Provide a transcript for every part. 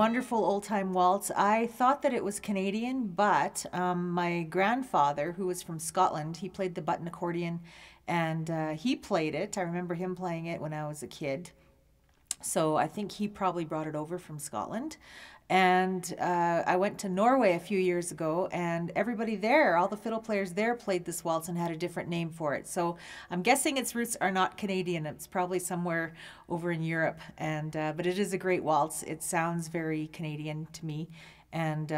wonderful old-time waltz. I thought that it was Canadian, but my grandfather, who was from Scotland, he played the button accordion, and he played it. I remember him playing it when I was a kid. So I think he probably brought it over from Scotland. And I went to Norway a few years ago, and everybody there, all the fiddle players there, played this waltz and had a different name for it. So I'm guessing its roots are not Canadian. It's probably somewhere over in Europe. And but it is a great waltz. It sounds very Canadian to me, and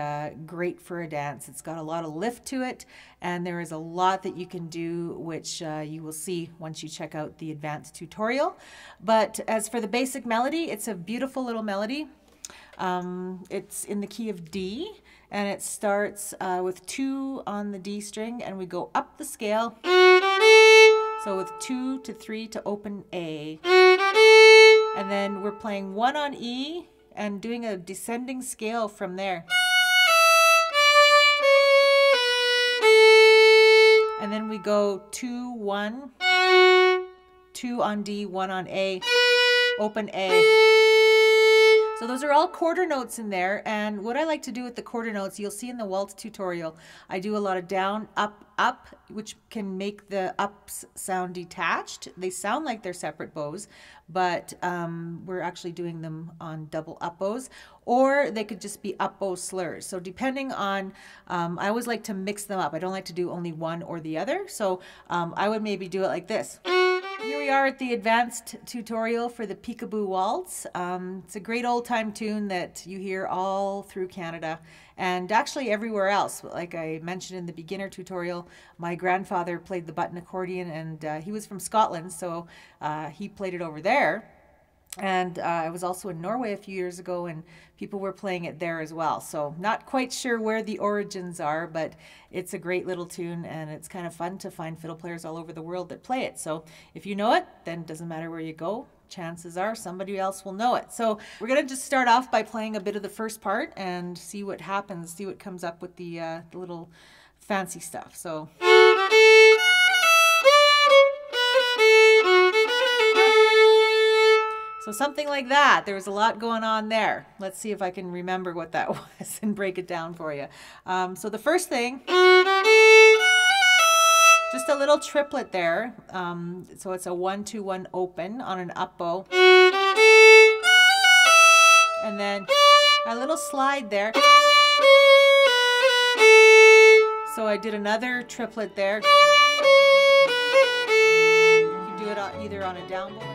great for a dance. It's got a lot of lift to it, and there is a lot that you can do, which you will see once you check out the advanced tutorial. But as for the basic melody, it's a beautiful little melody. It's in the key of D, and it starts with 2 on the D string, and we go up the scale, so with 2 to 3 to open A, and then we're playing 1 on E and doing a descending scale from there. And then we go 2, 1, 2 on D, 1 on A, open A. So those are all quarter notes in there, and what I like to do with the quarter notes, you'll see in the waltz tutorial, I do a lot of down, up, up, which can make the ups sound detached. They sound like they're separate bows, but we're actually doing them on double up bows, or they could just be up bow slurs. So depending on, I always like to mix them up. I don't like to do only one or the other, so I would maybe do it like this. Here we are at the advanced tutorial for the Peek-A-Boo Waltz. It's a great old-time tune that you hear all through Canada and actually everywhere else. Like I mentioned in the beginner tutorial, my grandfather played the button accordion, and he was from Scotland, so he played it over there. And I was also in Norway a few years ago, and people were playing it there as well. So not quite sure where the origins are, but it's a great little tune, and it's kind of fun to find fiddle players all over the world that play it. So if you know it, then it doesn't matter where you go. Chances are somebody else will know it. So we're going to just start off by playing a bit of the first part and see what happens, see what comes up with the little fancy stuff. So. So something like that. There was a lot going on there. Let's see if I can remember what that was and break it down for you. So the first thing, just a little triplet there. So it's a 1-2-1 open on an up bow. And then a little slide there. So I did another triplet there. You can do it either on a down bow.